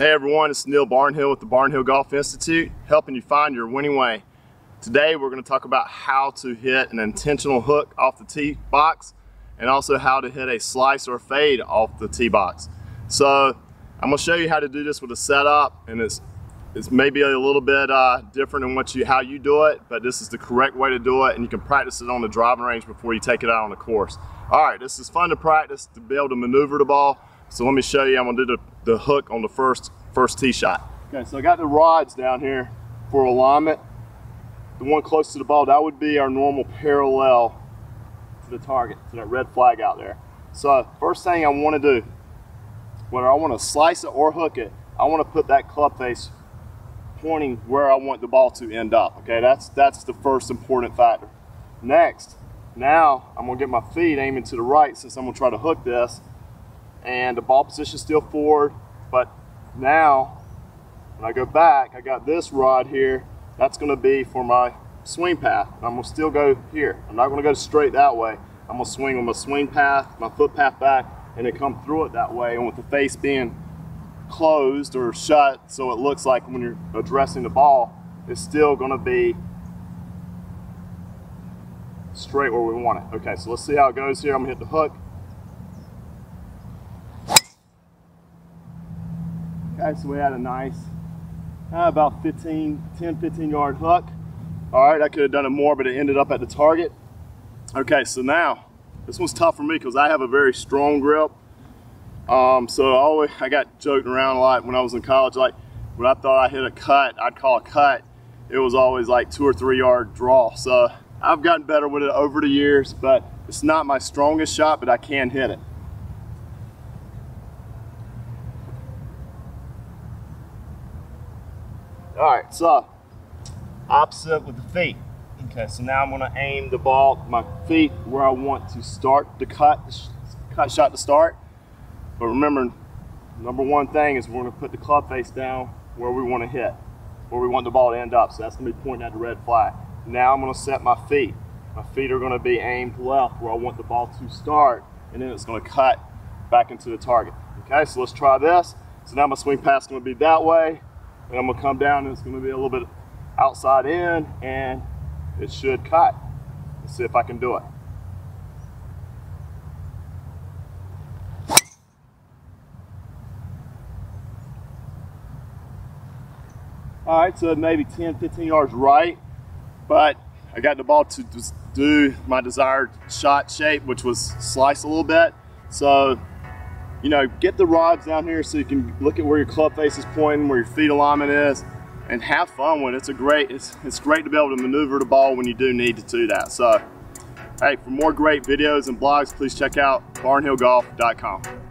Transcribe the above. Hey everyone, it's Neil Barnhill with the Barnhill Golf Institute, helping you find your winning way. Today we're going to talk about how to hit an intentional hook off the tee box and also how to hit a slice or fade off the tee box. So I'm going to show you how to do this with a setup, and it's maybe a little bit different than how you do it, but this is the correct way to do it, and you can practice it on the driving range before you take it out on the course. Alright, this is fun to practice to be able to maneuver the ball, so let me show you. I'm going to do the hook on the first tee shot. Okay, so I got the rods down here for alignment. The one close to the ball, that would be our normal parallel to the target, to that red flag out there. So first thing I want to do, whether I want to slice it or hook it, I want to put that club face pointing where I want the ball to end up. Okay, that's the first important factor. Next, now I'm going to get my feet aiming to the right, since I'm going to try to hook this, and the ball position is still forward. But now when I go back, I got this rod here. That's going to be for my swing path. I'm going to still go here. I'm not going to go straight that way. I'm going to swing on my swing path, my foot path back, and then come through it that way, and with the face being closed or shut, so it looks like when you're addressing the ball, it's still going to be straight where we want it. Okay, so let's see how it goes here. I'm going to hit the hook. Okay, so we had a nice, about 10-15 yard hook. Alright, I could have done it more, but it ended up at the target. Okay, so now, this one's tough for me because I have a very strong grip. I got joked around a lot when I was in college, like when I thought I hit a cut, I'd call a cut, it was always like 2 or 3 yard draw. So I've gotten better with it over the years, but it's not my strongest shot, but I can hit it. Alright, so opposite with the feet. Okay, so now I'm going to aim the ball, my feet, where I want to start the cut shot to start. But remember, number one thing is we're going to put the club face down where we want to hit, where we want the ball to end up. So that's going to be pointing at the red flag. Now I'm going to set my feet. My feet are going to be aimed left where I want the ball to start, and then it's going to cut back into the target. Okay, so let's try this. So now my swing pass is going to be that way. And I'm gonna come down, and it's gonna be a little bit outside in, and it should cut. Let's see if I can do it. All right, so maybe 10-15 yards right, but I got the ball to just do my desired shot shape, which was slice a little bit. So, you know, get the rods down here so you can look at where your club face is pointing, where your feet alignment is, and have fun with it. It's great to be able to maneuver the ball when you do need to do that. So, hey, for more great videos and blogs, please check out BarnhillGolf.com.